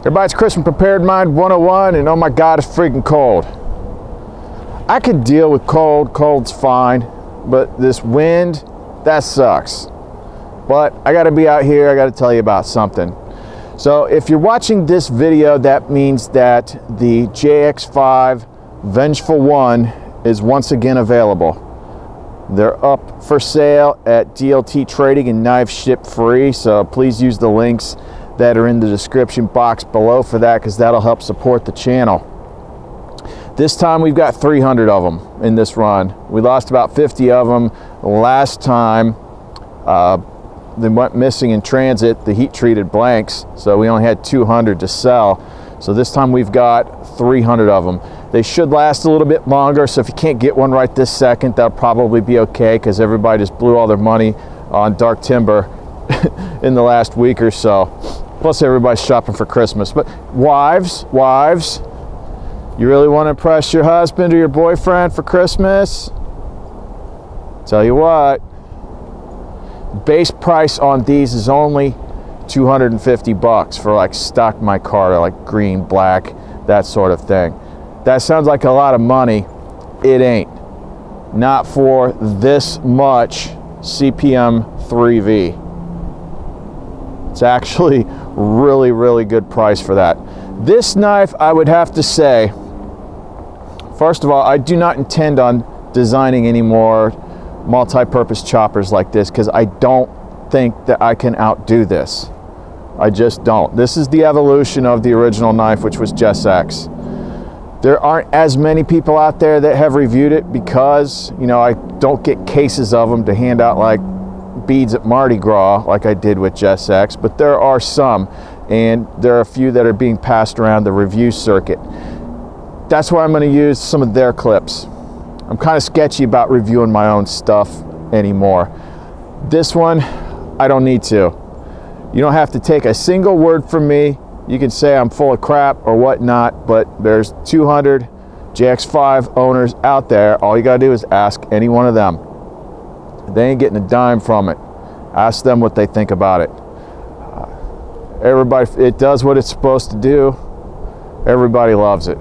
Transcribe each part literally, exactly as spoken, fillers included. Everybody, it's Chris from Prepared Mind one oh one, and oh my God, it's freaking cold. I could deal with cold, cold's fine, but this wind, that sucks. But I gotta be out here, I gotta tell you about something. So if you're watching this video, that means that the J X five Vengeful one is once again available. They're up for sale at D L T Trading and Knife Ship Free, so please use the links that are in the description box below for that, because that'll help support the channel. This time we've got three hundred of them in this run. We lost about fifty of them last time. Uh, they went missing in transit, the heat-treated blanks, so we only had two hundred to sell. So this time we've got three hundred of them. They should last a little bit longer, so if you can't get one right this second, that'll probably be okay, because everybody just blew all their money on dark timber in the last week or so. Plus everybody's shopping for Christmas. But wives, wives, you really want to impress your husband or your boyfriend for Christmas? Tell you what, base price on these is only two hundred fifty bucks for like stock my car, like green, black, that sort of thing. That sounds like a lot of money. It ain't. Not for this much C P M three V. It's actually really, really good price for that. This knife, I would have to say, first of all, I do not intend on designing any more multi-purpose choppers like this, because I don't think that I can outdo this. I just don't. This is the evolution of the original knife, which was Jess X. There aren't as many people out there that have reviewed it because, you know, I don't get cases of them to hand out like beads at Mardi Gras like I did with Jess X, but there are some, and there are a few that are being passed around the review circuit. That's why I'm going to use some of their clips. I'm kind of sketchy about reviewing my own stuff anymore. This one, I don't need to. You don't have to take a single word from me. You can say I'm full of crap or whatnot, but there's two hundred J X five owners out there. All you got to do is ask any one of them. They ain't getting a dime from it. Ask them what they think about it. Uh, everybody, it does what it's supposed to do. Everybody loves it.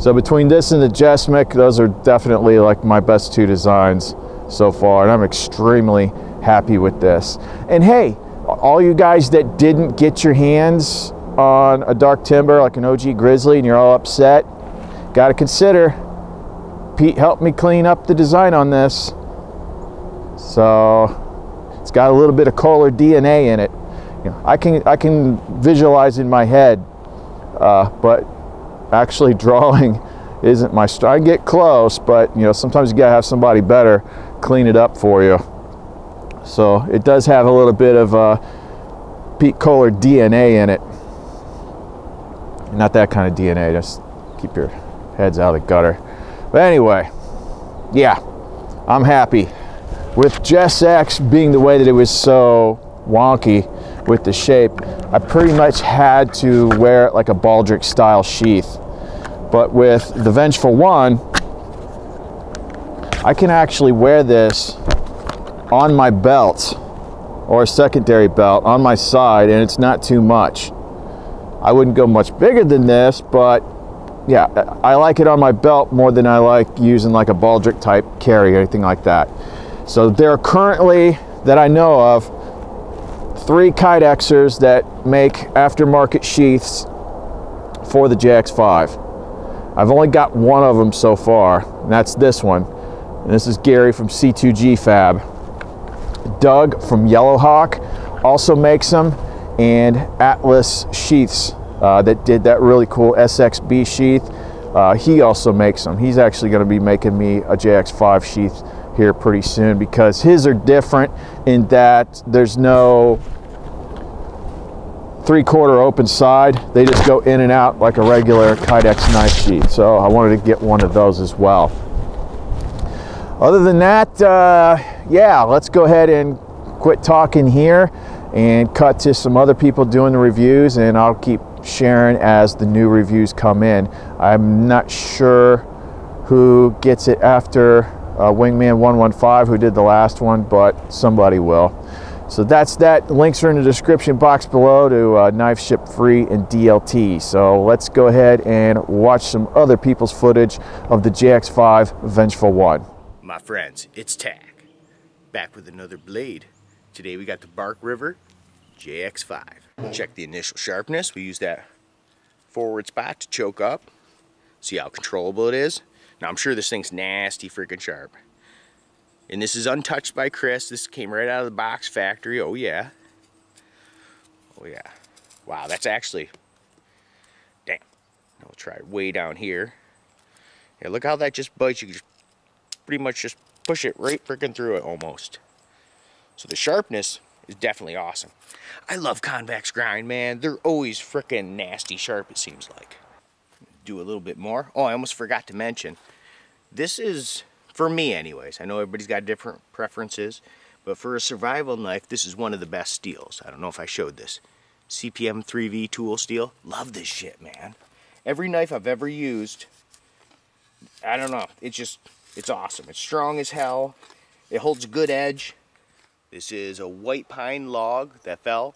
So between this and the Jessmic, those are definitely like my best two designs so far, and I'm extremely happy with this. And hey, all you guys that didn't get your hands on a dark timber like an O G Grizzly and you're all upset, gotta consider, Pete helped me clean up the design on this. So it's got a little bit of Kohler D N A in it. You know, I can I can visualize in my head, uh, but actually drawing isn't my strong. I get close, but you know, sometimes you gotta have somebody better clean it up for you. So it does have a little bit of uh, Pete Kohler D N A in it. Not that kind of D N A, just keep your heads out of the gutter. But anyway, yeah, I'm happy. With Jess X being the way that it was so wonky with the shape, I pretty much had to wear it like a Baldric style sheath. But with the Vengeful one, I can actually wear this on my belt or a secondary belt on my side, and it's not too much. I wouldn't go much bigger than this, but yeah, I like it on my belt more than I like using like a Baldric type carry or anything like that. So there are currently, that I know of, three Kydexers that make aftermarket sheaths for the J X five. I've only got one of them so far, and that's this one. And this is Gary from C two G Fab. Doug from Yellow Hawk also makes them, and Atlas Sheaths uh, that did that really cool S X B sheath. Uh, he also makes them. He's actually going to be making me a J X five sheath here pretty soon, because his are different in that there's no three-quarter open side. They just go in and out like a regular Kydex knife sheath. So I wanted to get one of those as well. Other than that, uh, yeah, let's go ahead and quit talking here and cut to some other people doing the reviews, and I'll keep sharing as the new reviews come in. I'm not sure who gets it after uh, Wingman one fifteen, who did the last one, but somebody will. So that's that. Links are in the description box below to uh, Knife Ship Free and D L T. So let's go ahead and watch some other people's footage of the J X five Vengeful one. My friends, it's Tag. Back with another blade. Today we got the Bark River J X five. Check the initial sharpness. We use that forward spot to choke up. See how controllable it is. Now I'm sure this thing's nasty freaking sharp. And this is untouched by Chris. This came right out of the box factory. Oh yeah. Oh yeah. Wow, that's actually, dang. I'll try way down here. Yeah, look how that just bites. You can just pretty much just push it right freaking through it almost. So the sharpness is definitely awesome. I love Convex Grind, man. They're always freaking nasty sharp, it seems like. Do a little bit more. Oh, I almost forgot to mention. This is, for me anyways, I know everybody's got different preferences, but for a survival knife, this is one of the best steels. I don't know if I showed this. C P M three V tool steel. Love this shit, man. Every knife I've ever used, I don't know, it's just, it's awesome. It's strong as hell. It holds a good edge. This is a white pine log that fell.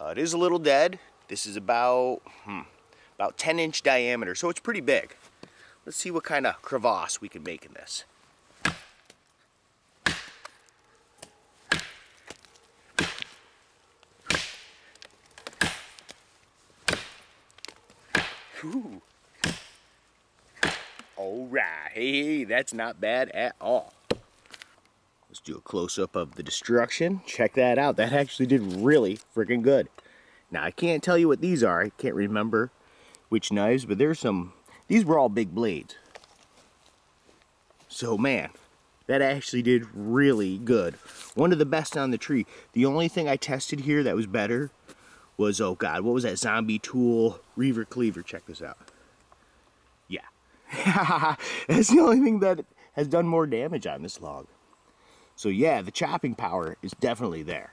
Uh, it is a little dead. This is about, hmm, about ten inch diameter, so it's pretty big. Let's see what kind of crevasse we can make in this. Ooh. All right, hey, that's not bad at all. Let's do a close-up of the destruction. Check that out. That actually did really freaking good. Now, I can't tell you what these are. I can't remember which knives, but there's some... These were all big blades. So, man, that actually did really good. One of the best on the tree. The only thing I tested here that was better was, oh god, what was that zombie tool Reaver Cleaver? Check this out. Yeah. That's the only thing that has done more damage on this log. So yeah, the chopping power is definitely there.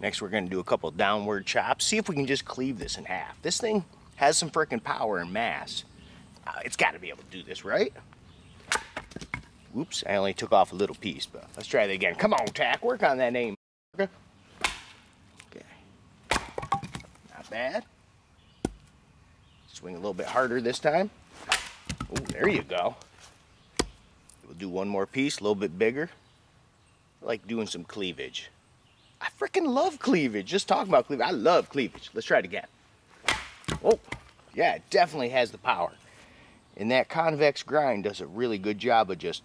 Next we're gonna do a couple downward chops. See if we can just cleave this in half. This thing has some freaking power and mass. Uh, it's gotta be able to do this, right? Oops, I only took off a little piece, but let's try that again. Come on, Tack, work on that name. Okay. Bad. Swing a little bit harder this time. Oh, there you go. We'll do one more piece, a little bit bigger. I like doing some cleavage. I freaking love cleavage. Just talking about cleavage. I love cleavage. Let's try it again. Oh, yeah, it definitely has the power. And that convex grind does a really good job of just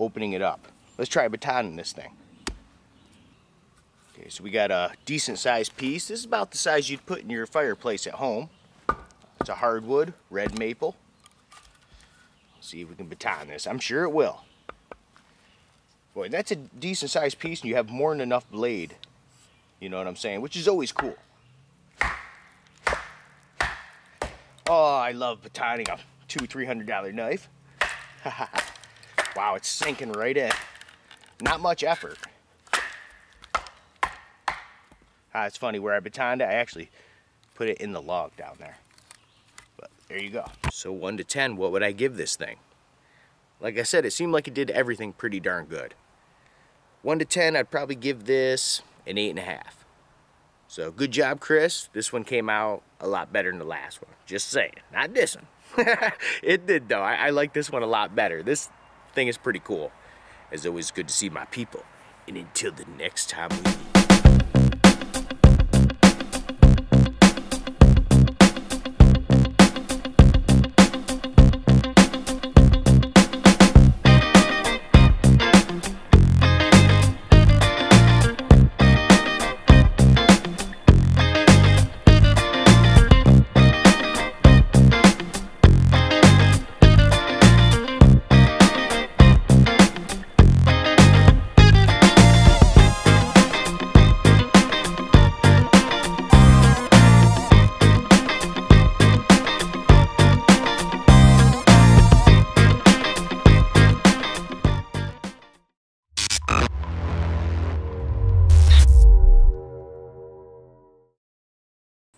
opening it up. Let's try batoning this thing. Okay, so we got a decent sized piece. This is about the size you'd put in your fireplace at home. It's a hardwood, red maple. Let's see if we can baton this. I'm sure it will. Boy, that's a decent sized piece and you have more than enough blade. You know what I'm saying? Which is always cool. Oh, I love batoning a two hundred, three hundred dollar knife. Wow, it's sinking right in. Not much effort. Uh, it's funny, where I batoned it, I actually put it in the log down there. But there you go. So one to ten, what would I give this thing? Like I said, it seemed like it did everything pretty darn good. one to ten, I'd probably give this an eight and a half. So good job, Chris. This one came out a lot better than the last one. Just saying. Not this one. It did, though. I, I like this one a lot better. This thing is pretty cool. As always, good to see my people. And until the next time we meet.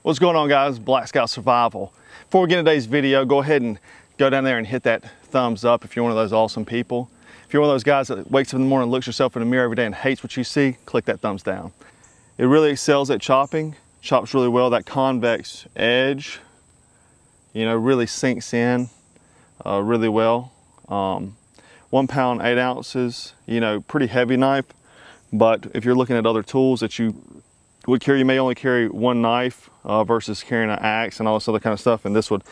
What's going on, guys? Black Scout Survival. Before we get into today's video, go ahead and go down there and hit that thumbs up if you're one of those awesome people. If you're one of those guys that wakes up in the morning, looks yourself in the mirror every day and hates what you see, click that thumbs down. It really excels at chopping, chops really well. That convex edge, you know, really sinks in uh, really well. Um, one pound, eight ounces, you know, pretty heavy knife. But if you're looking at other tools that you would carry, you may only carry one knife uh, versus carrying an axe and all this other kind of stuff. And this would,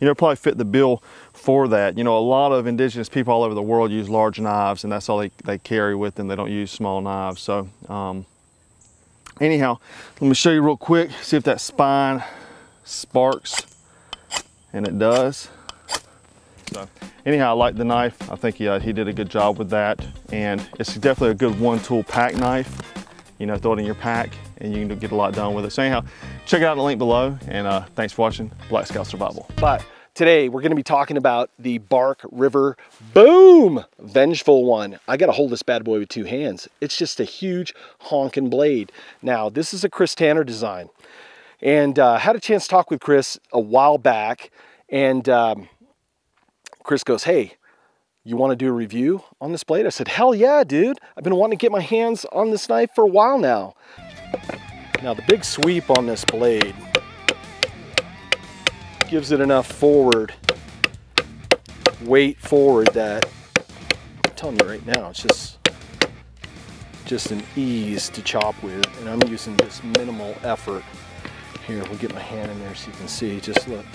you know, probably fit the bill for that. You know, a lot of indigenous people all over the world use large knives, and that's all they, they carry with them. They don't use small knives. So um, anyhow, let me show you real quick, see if that spine sparks, and it does. So anyhow, I like the knife. I think he, uh, he did a good job with that. And it's definitely a good one-tool pack knife. You know, throw it in your pack and you can get a lot done with it. So anyhow, check out the link below, and uh, thanks for watching Black Scout Survival. Bye. Today, we're gonna be talking about the Bark River Boom Vengeful One. I gotta hold this bad boy with two hands. It's just a huge honking blade. Now, this is a Chris Tanner design. And uh, had a chance to talk with Chris a while back, and um, Chris goes, hey, you wanna do a review on this blade? I said, hell yeah, dude. I've been wanting to get my hands on this knife for a while now. Now, the big sweep on this blade gives it enough forward, weight forward, that I'm telling you right now, it's just just an ease to chop with, and I'm using just minimal effort. Here, we'll get my hand in there so you can see, just look,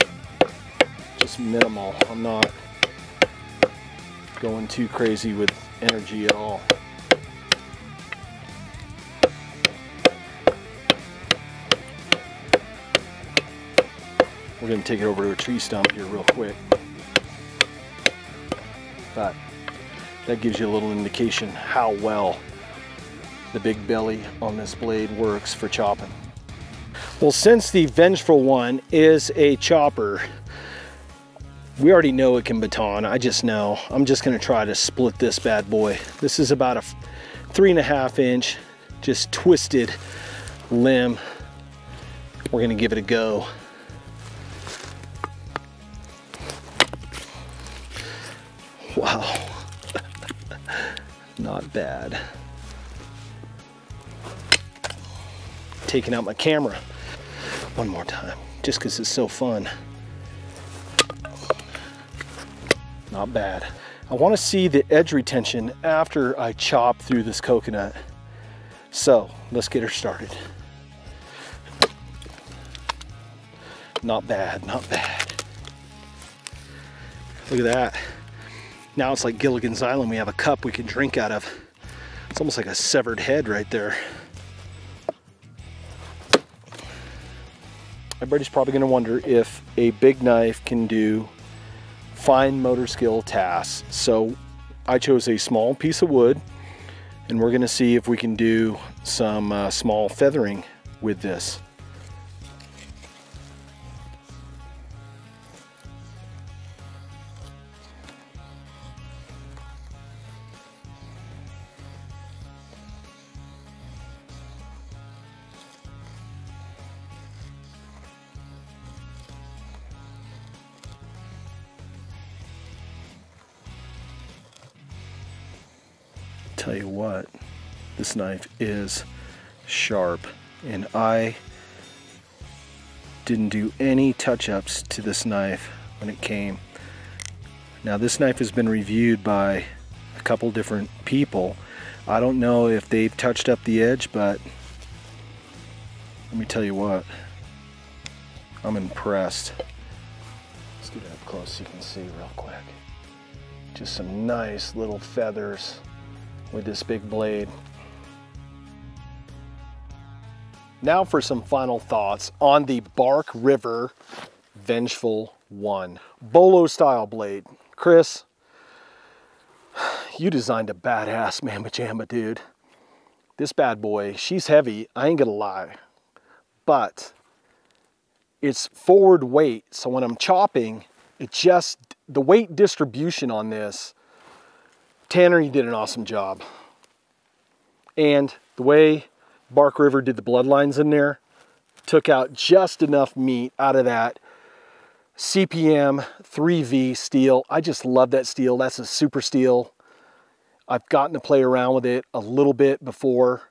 just minimal. I'm not going too crazy with energy at all. We're gonna take it over to a tree stump here real quick. But that gives you a little indication how well the big belly on this blade works for chopping. Well, since the Vengeful One is a chopper, we already know it can baton. I just know. I'm just gonna try to split this bad boy. This is about a three and a half inch, just twisted limb. We're gonna give it a go. Wow, not bad. Taking out my camera one more time, just because it's so fun. Not bad. I want to see the edge retention after I chop through this coconut. So let's get her started. Not bad, not bad. Look at that. Now it's like Gilligan's Island. We have a cup we can drink out of. It's almost like a severed head right there. Everybody's probably gonna wonder if a big knife can do fine motor skill tasks. So I chose a small piece of wood, and we're gonna see if we can do some uh, small feathering with this. Tell you what, this knife is sharp, and I didn't do any touch-ups to this knife when it came. Now, this knife has been reviewed by a couple different people. I don't know if they've touched up the edge, but let me tell you what, I'm impressed. Let's get up close so you can see real quick. Just some nice little feathers with this big blade. Now for some final thoughts on the Bark River Vengeful One. Bolo style blade. Chris, you designed a badass mamma jamma, dude. This bad boy, she's heavy, I ain't gonna lie, but it's forward weight. So when I'm chopping, it just, the weight distribution on this, Tanner, you did an awesome job. And the way Bark River did the bloodlines in there, took out just enough meat out of that C P M three V steel. I just love that steel. That's a super steel. I've gotten to play around with it a little bit before,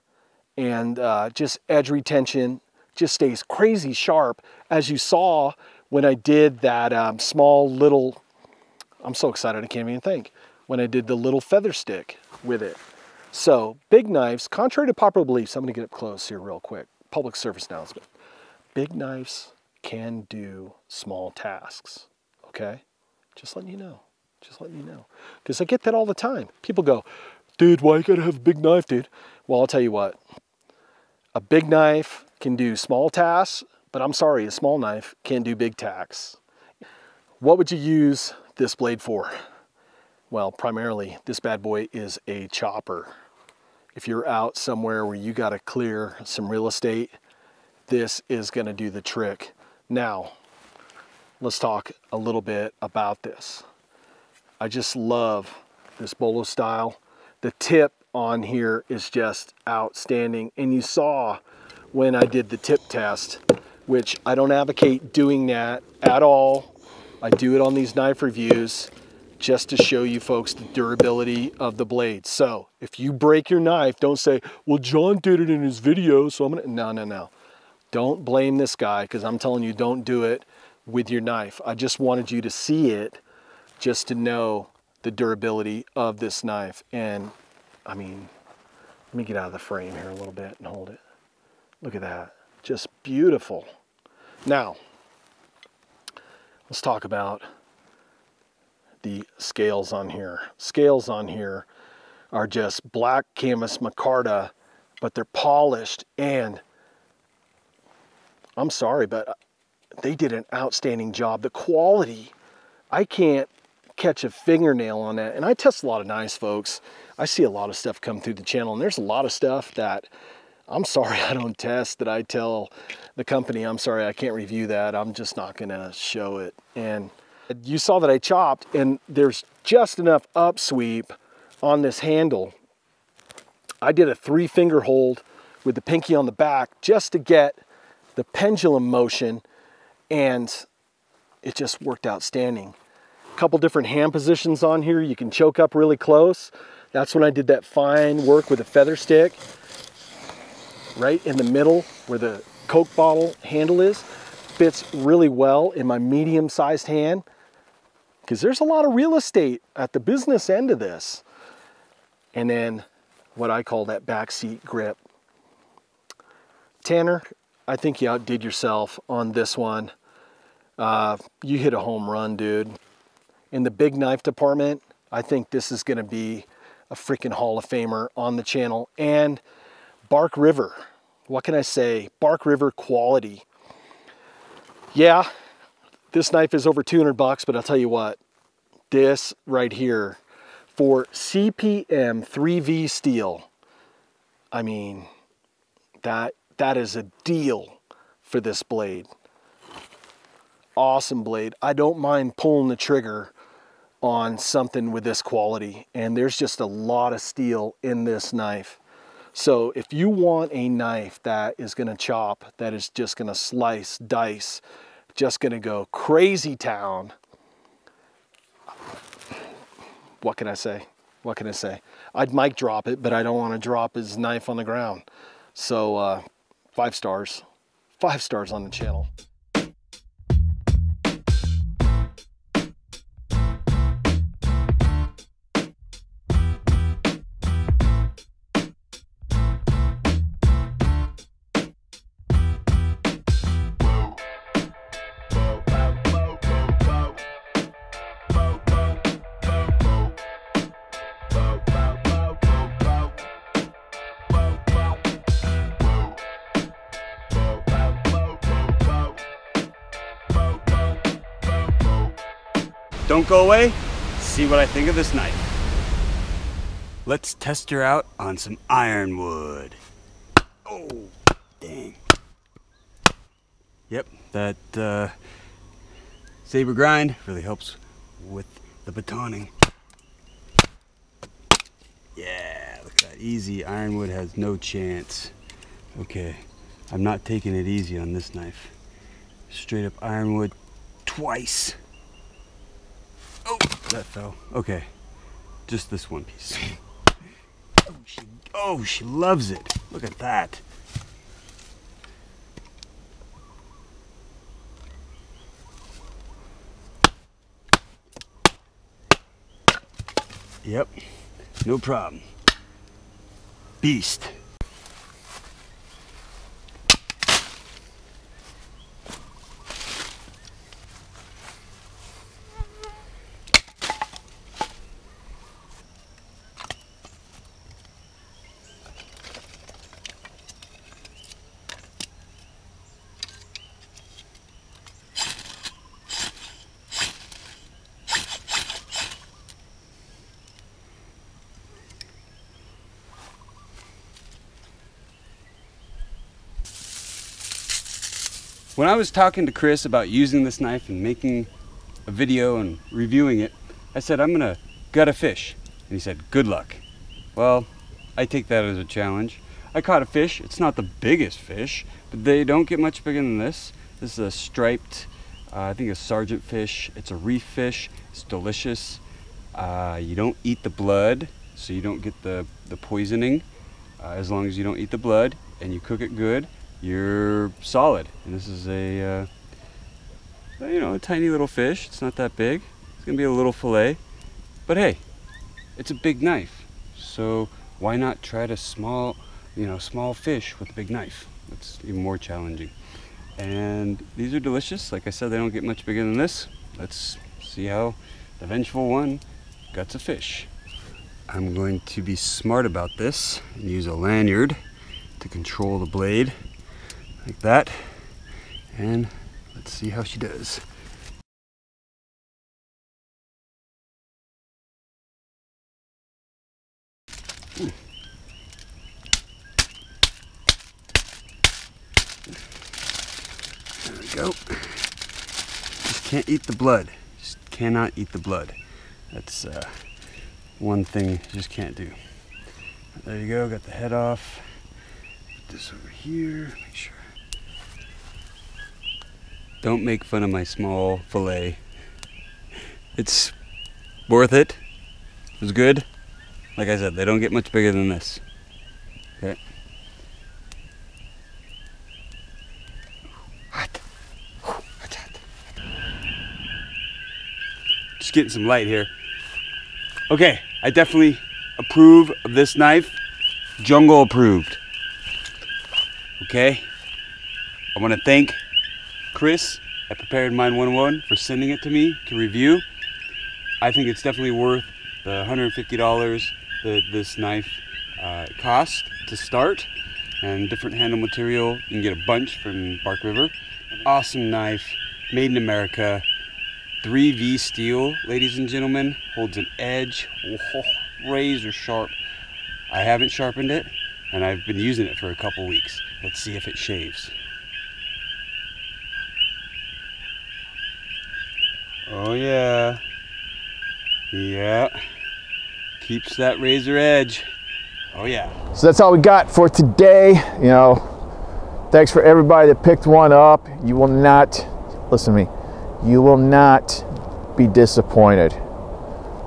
and uh, just edge retention just stays crazy sharp. As you saw when I did that um, small little, I'm so excited I can't even think, when I did the little feather stick with it. So big knives, contrary to popular beliefs, I'm gonna get up close here real quick. Public service announcement. Big knives can do small tasks, okay? Just letting you know, just letting you know. Because I get that all the time. People go, dude, why you gotta have a big knife, dude? Well, I'll tell you what, a big knife can do small tasks, but I'm sorry, a small knife can do big tasks. What would you use this blade for? Well, primarily, this bad boy is a chopper. If you're out somewhere where you gotta clear some real estate, this is gonna do the trick. Now, let's talk a little bit about this. I just love this bolo style. The tip on here is just outstanding. And you saw when I did the tip test, which I don't advocate doing that at all. I do it on these knife reviews just to show you folks the durability of the blade. So if you break your knife, don't say, well, John did it in his video, so I'm gonna, no, no, no. Don't blame this guy, because I'm telling you, don't do it with your knife. I just wanted you to see it, just to know the durability of this knife. And I mean, let me get out of the frame here a little bit and hold it. Look at that, just beautiful. Now, let's talk about the scales on here. Scales on here are just black canvas micarta, but they're polished, and I'm sorry, but they did an outstanding job. The quality, I can't catch a fingernail on that. And I test a lot of knives, folks. I see a lot of stuff come through the channel, and there's a lot of stuff that I'm sorry I don't test, that I tell the company, I'm sorry, I can't review that. I'm just not gonna show it. And you saw that I chopped, and there's just enough upsweep on this handle. I did a three finger hold with the pinky on the back just to get the pendulum motion, and it just worked outstanding. A couple different hand positions on here. You can choke up really close. That's when I did that fine work with a feather stick, right in the middle where the Coke bottle handle is. Fits really well in my medium-sized hand, because there's a lot of real estate at the business end of this. And then what I call that backseat grip. Tanner, I think you outdid yourself on this one. Uh, you hit a home run, dude. In the big knife department, I think this is gonna be a freaking Hall of Famer on the channel. And Bark River, what can I say? Bark River quality. Yeah, this knife is over two hundred bucks, but I'll tell you what, this right here for C P M three V steel, I mean, that that is a deal for this blade. Awesome blade. I don't mind pulling the trigger on something with this quality, and there's just a lot of steel in this knife. So if you want a knife that is going to chop, that is just going to slice, dice, just going to go crazy town, what can I say? What can I say? I'd mic drop it, but I don't want to drop his knife on the ground. So uh, five stars, five stars on the channel. Don't go away, see what I think of this knife. Let's test her out on some ironwood. Oh, dang. Yep, that uh, saber grind really helps with the batoning. Yeah, look at that, easy. Ironwood has no chance. Okay, I'm not taking it easy on this knife. Straight up ironwood twice. Oh, that fell. Okay, just this one piece. Oh, she, oh, she loves it. Look at that. Yep, no problem. Beast. When I was talking to Chris about using this knife and making a video and reviewing it, I said, I'm gonna gut a fish. And he said, good luck. Well, I take that as a challenge. I caught a fish. It's not the biggest fish, but they don't get much bigger than this. This is a striped, uh, I think a sergeant fish. It's a reef fish. It's delicious. Uh, you don't eat the blood, so you don't get the, the poisoning. Uh, as long as you don't eat the blood and you cook it good, you're solid. And this is a, uh, you know, a tiny little fish. It's not that big. It's gonna be a little fillet, but hey, it's a big knife. So why not try to small, you know, small fish with a big knife? It's even more challenging. And these are delicious. Like I said, they don't get much bigger than this. Let's see how the Vengeful One guts a fish. I'm going to be smart about this and use a lanyard to control the blade. Like that, and let's see how she does. Hmm. There we go. Just can't eat the blood. Just cannot eat the blood. That's uh, one thing you just can't do. There you go, got the head off. Put this over here, make sure. Don't make fun of my small fillet. It's worth it. It was good. Like I said, they don't get much bigger than this. Okay. Hot. Hot, hot. Just getting some light here. Okay, I definitely approve of this knife. Jungle approved. Okay. I want to thank Chris at Prepared Mind one oh one for sending it to me to review. I think it's definitely worth the one hundred fifty dollars that this knife uh, cost to start, and different handle material. You can get a bunch from Bark River. An awesome knife, made in America, three V steel, ladies and gentlemen, holds an edge, oh, razor sharp. I haven't sharpened it, and I've been using it for a couple weeks. Let's see if it shaves. Oh yeah, yeah, keeps that razor edge. Oh yeah. So that's all we got for today. You know, thanks for everybody that picked one up. You will not, listen to me, you will not be disappointed.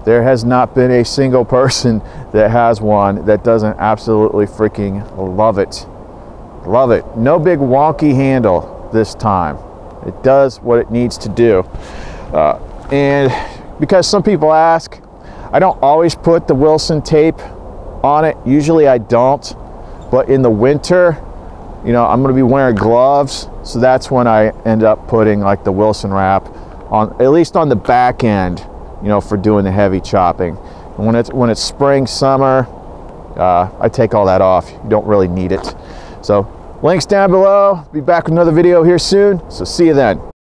There has not been a single person that has one that doesn't absolutely freaking love it. Love it. No big wonky handle this time. It does what it needs to do. Uh, and because some people ask, I don't always put the Wilson tape on it. Usually I don't, but in the winter, you know, I'm going to be wearing gloves. So that's when I end up putting like the Wilson wrap on, at least on the back end, you know, for doing the heavy chopping. And when it's, when it's spring, summer, uh, I take all that off. You don't really need it. So links down below. Be back with another video here soon. So see you then.